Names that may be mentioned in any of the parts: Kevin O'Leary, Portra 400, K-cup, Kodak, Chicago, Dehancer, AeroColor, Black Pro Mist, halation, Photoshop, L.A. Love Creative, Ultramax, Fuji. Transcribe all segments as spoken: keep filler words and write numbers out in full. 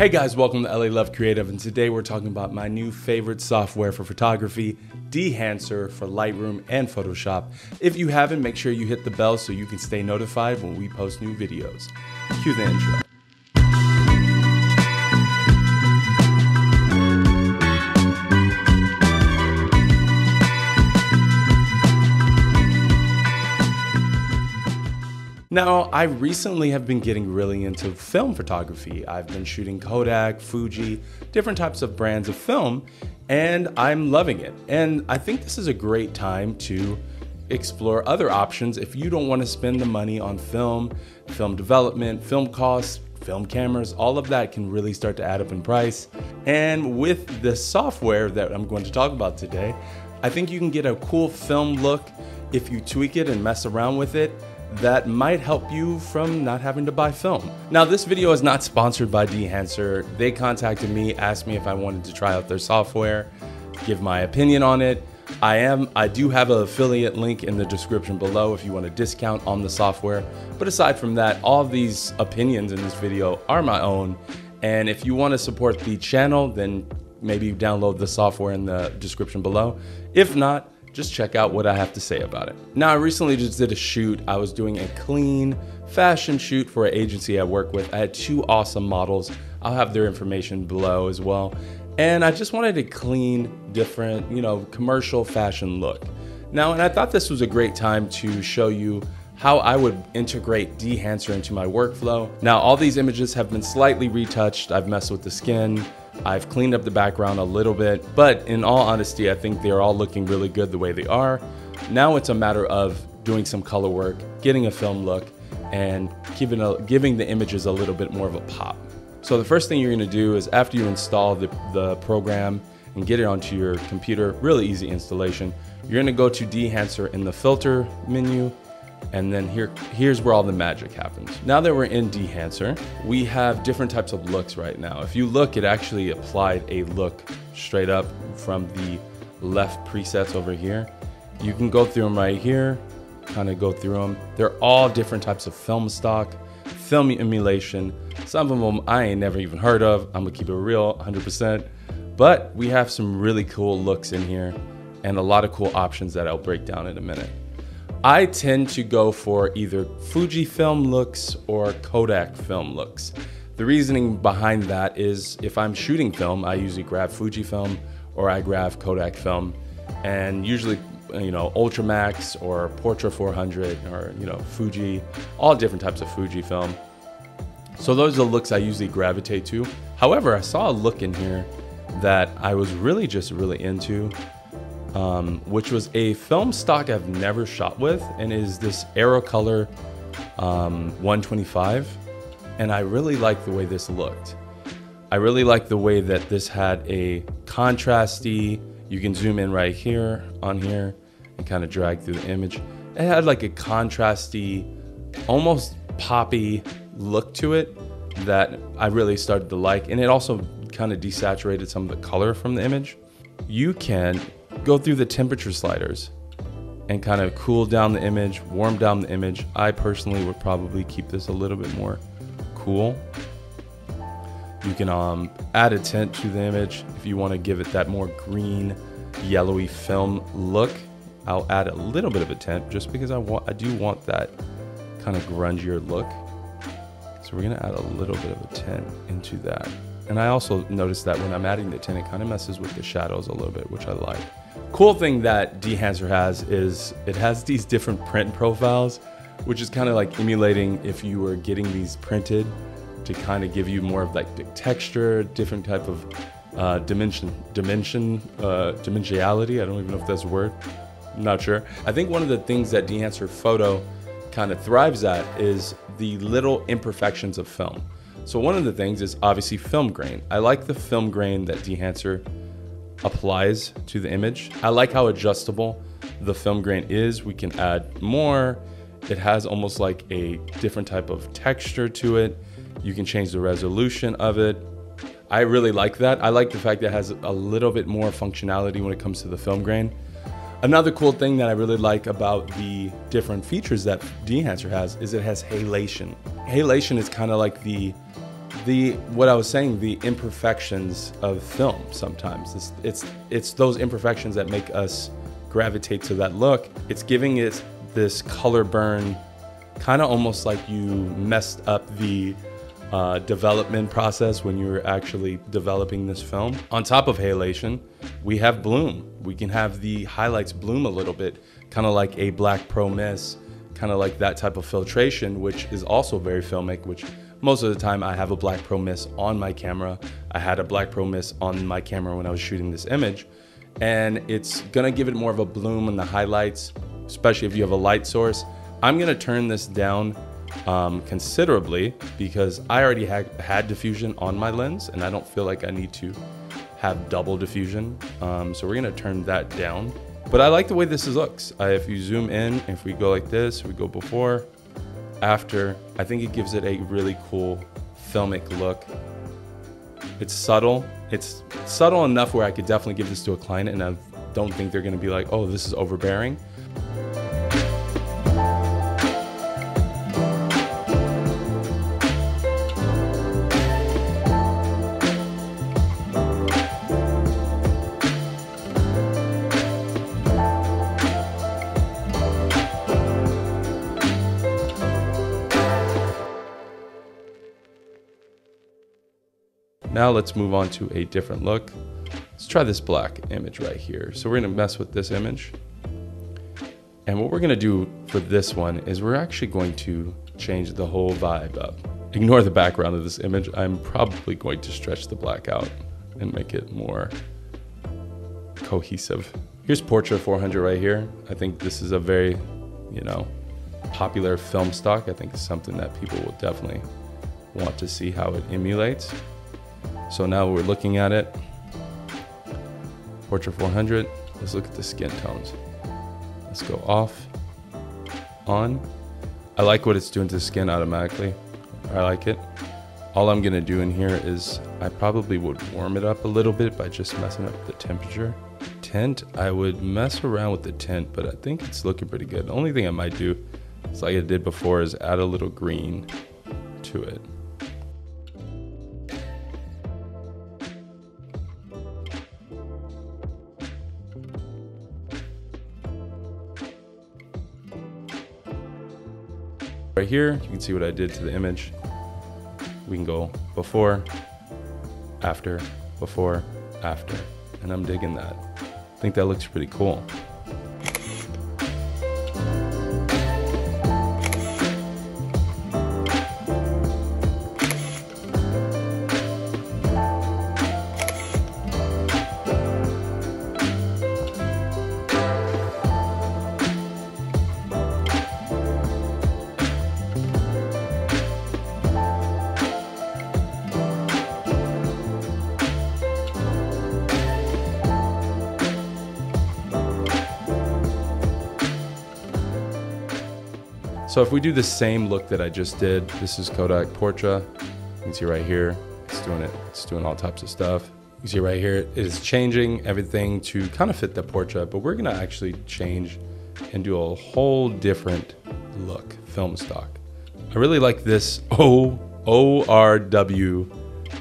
Hey guys, welcome to L A. Love Creative, and today we're talking about my new favorite software for photography, Dehancer for Lightroom and Photoshop. If you haven't, make sure you hit the bell so you can stay notified when we post new videos. Cue the intro. Now, I recently have been getting really into film photography. I've been shooting Kodak, Fuji, different types of brands of film, and I'm loving it. And I think this is a great time to explore other options if you don't want to spend the money on film, film development, film costs, film cameras. All of that can really start to add up in price. And with the software that I'm going to talk about today, I think you can get a cool film look if you tweak it and mess around with it. That might help you from not having to buy film. Now, this video is not sponsored by Dehancer. They contacted me, asked me if I wanted to try out their software, give my opinion on it. I am, I do have an affiliate link in the description below if you want a discount on the software. But aside from that, all these opinions in this video are my own. And if you want to support the channel, then maybe download the software in the description below. If not, just check out what I have to say about it. Now, I recently just did a shoot. I was doing a clean fashion shoot for an agency I work with. I had two awesome models. I'll have their information below as well. And I just wanted a clean, different, you know, commercial fashion look. Now, and I thought this was a great time to show you how I would integrate Dehancer into my workflow. Now, all these images have been slightly retouched. I've messed with the skin. I've cleaned up the background a little bit, but in all honesty, I think they're all looking really good the way they are. Now it's a matter of doing some color work, getting a film look, and giving, a, giving the images a little bit more of a pop. So the first thing you're gonna do is after you install the, the program and get it onto your computer, really easy installation, you're gonna go to Dehancer in the filter menu, and then here, here's where all the magic happens. Now that we're in Dehancer, we have different types of looks right now. If you look, it actually applied a look straight up from the left presets over here. You can go through them right here, kind of go through them. They're all different types of film stock, film emulation. Some of them I ain't never even heard of. I'm gonna keep it real, one hundred percent. But we have some really cool looks in here and a lot of cool options that I'll break down in a minute. I tend to go for either Fuji film looks or Kodak film looks. The reasoning behind that is if I'm shooting film, I usually grab Fuji film or I grab Kodak film, and usually, you know, Ultramax or Portra four hundred or, you know, Fuji, all different types of Fuji film. So those are the looks I usually gravitate to. However, I saw a look in here that I was really just really into. Um, which was a film stock I've never shot with, and is this AeroColor um, one twenty-five, and I really liked the way this looked. I really liked the way that this had a contrasty, you can zoom in right here on here and kind of drag through the image. It had like a contrasty, almost poppy look to it that I really started to like, and it also kind of desaturated some of the color from the image. You can go through the temperature sliders and kind of cool down the image, warm down the image. I personally would probably keep this a little bit more cool. You can um, add a tint to the image if you want to give it that more green, yellowy film look. I'll add a little bit of a tint just because I want, I do want that kind of grungier look. So we're gonna add a little bit of a tint into that. And I also noticed that when I'm adding the tint, it kind of messes with the shadows a little bit, which I like. Cool thing that Dehancer has is it has these different print profiles, which is kind of like emulating if you were getting these printed to kind of give you more of like the texture, different type of uh, dimension, dimension, uh, dimensionality. I don't even know if that's a word. I'm not sure. I think one of the things that Dehancer Photo kind of thrives at is the little imperfections of film. So one of the things is obviously film grain. I like the film grain that Dehancer applies to the image. I like how adjustable the film grain is. We can add more. It has almost like a different type of texture to it. You can change the resolution of it. I really like that. I like the fact that it has a little bit more functionality when it comes to the film grain. Another cool thing that I really like about the different features that Dehancer has is it has halation. Halation is kind of like the the what I was saying, the imperfections of film sometimes. It's, it's, it's those imperfections that make us gravitate to that look. It's giving it this color burn, kind of almost like you messed up the uh, development process when you were actually developing this film. On top of halation, we have bloom. We can have the highlights bloom a little bit, kind of like a Black Pro Mist, kind of like that type of filtration, which is also very filmic, which most of the time I have a Black Pro Mist on my camera. I had a Black Pro Mist on my camera when I was shooting this image, and it's gonna give it more of a bloom in the highlights, especially if you have a light source. I'm gonna turn this down um, considerably because I already ha had diffusion on my lens and I don't feel like I need to have double diffusion. Um, so we're gonna turn that down. But I like the way this looks. I, if you zoom in, if we go like this, we go before, after, I think it gives it a really cool filmic look. It's subtle. It's subtle enough where I could definitely give this to a client and I don't think they're gonna be like, oh, this is overbearing. Now let's move on to a different look. Let's try this black image right here. So we're gonna mess with this image. And what we're gonna do for this one is we're actually going to change the whole vibe up. Ignore the background of this image. I'm probably going to stretch the black out and make it more cohesive. Here's Portra four hundred right here. I think this is a very, you know, popular film stock. I think it's something that people will definitely want to see how it emulates. So now we're looking at it, Portra four hundred, let's look at the skin tones. Let's go off, on. I like what it's doing to the skin automatically. I like it. All I'm gonna do in here is I probably would warm it up a little bit by just messing up the temperature. Tint, I would mess around with the tint, but I think it's looking pretty good. The only thing I might do, is like I did before, is add a little green to it. Right here, you can see what I did to the image. We can go before, after, before, after, and I'm digging that. I think that looks pretty cool. So if we do the same look that I just did, this is Kodak Portra. You can see right here, it's doing it. It's doing all types of stuff. You can see right here, it is changing everything to kind of fit the Portra, but we're gonna actually change and do a whole different look, film stock. I really like this O R W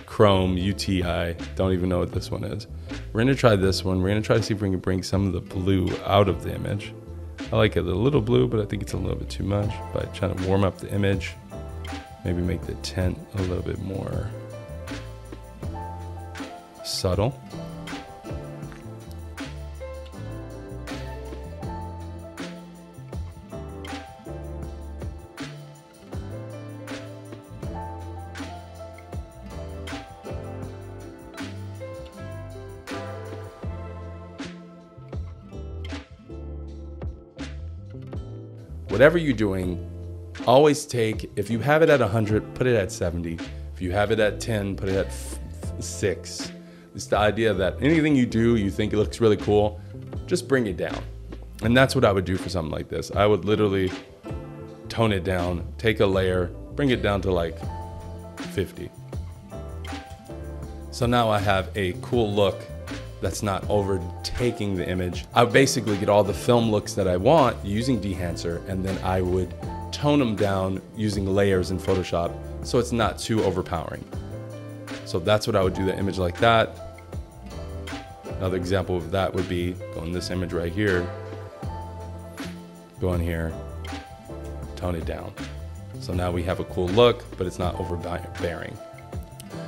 Chrome U T I. Don't even know what this one is. We're gonna try this one. We're gonna try to see if we can bring some of the blue out of the image. I like it a little blue, but I think it's a little bit too much. By trying to warm up the image, maybe make the tint a little bit more subtle. Whatever you're doing, always take, if you have it at one hundred, put it at seventy. If you have it at ten, put it at six. It's the idea that anything you do, you think it looks really cool, just bring it down. And that's what I would do for something like this. I would literally tone it down, take a layer, bring it down to like fifty. So now I have a cool look that's not overtaking the image. I would basically get all the film looks that I want using Dehancer, and then I would tone them down using layers in Photoshop so it's not too overpowering. So that's what I would do, the image like that. Another example of that would be going this image right here, go in here, tone it down. So now we have a cool look, but it's not overbearing.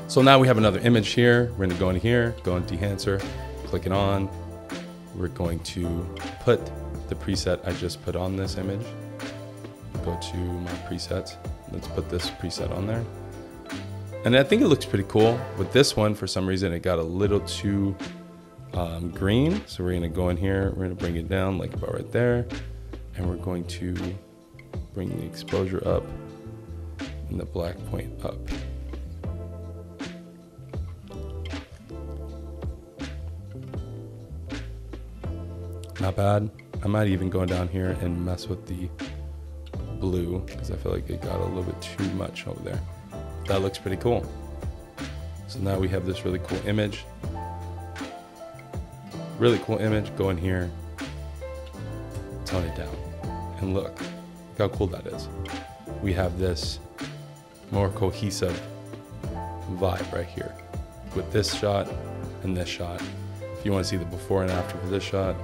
So now we have another image here. We're gonna go in here, go into Dehancer, click it on. We're going to put the preset I just put on this image. Go to my presets. Let's put this preset on there. And I think it looks pretty cool. With this one, for some reason, it got a little too um, green. So we're gonna go in here, we're gonna bring it down like about right there. And we're going to bring the exposure up and the black point up. Not bad. I might even go down here and mess with the blue because I feel like it got a little bit too much over there. That looks pretty cool. So now we have this really cool image. Really cool image. Go in here, tone it down, and look, look how cool that is. We have this more cohesive vibe right here with this shot and this shot. If you want to see the before and after for this shot,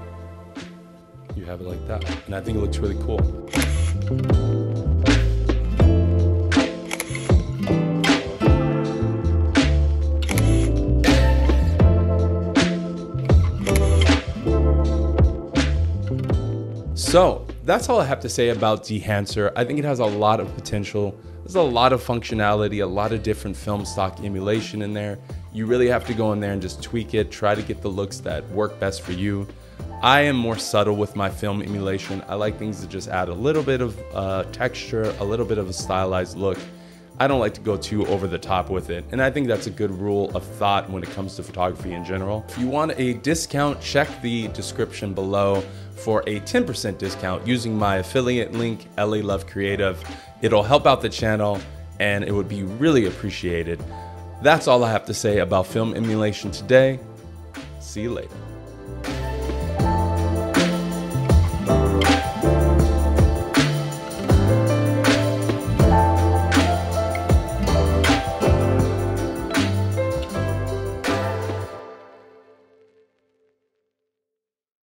you have it like that. And I think it looks really cool. So that's all I have to say about Dehancer. I think it has a lot of potential. There's a lot of functionality, a lot of different film stock emulation in there. You really have to go in there and just tweak it, try to get the looks that work best for you. I am more subtle with my film emulation. I like things that just add a little bit of uh, texture, a little bit of a stylized look. I don't like to go too over the top with it. And I think that's a good rule of thought when it comes to photography in general. If you want a discount, check the description below for a ten percent discount using my affiliate link, L A Love Creative. It'll help out the channel and it would be really appreciated. That's all I have to say about film emulation today. See you later.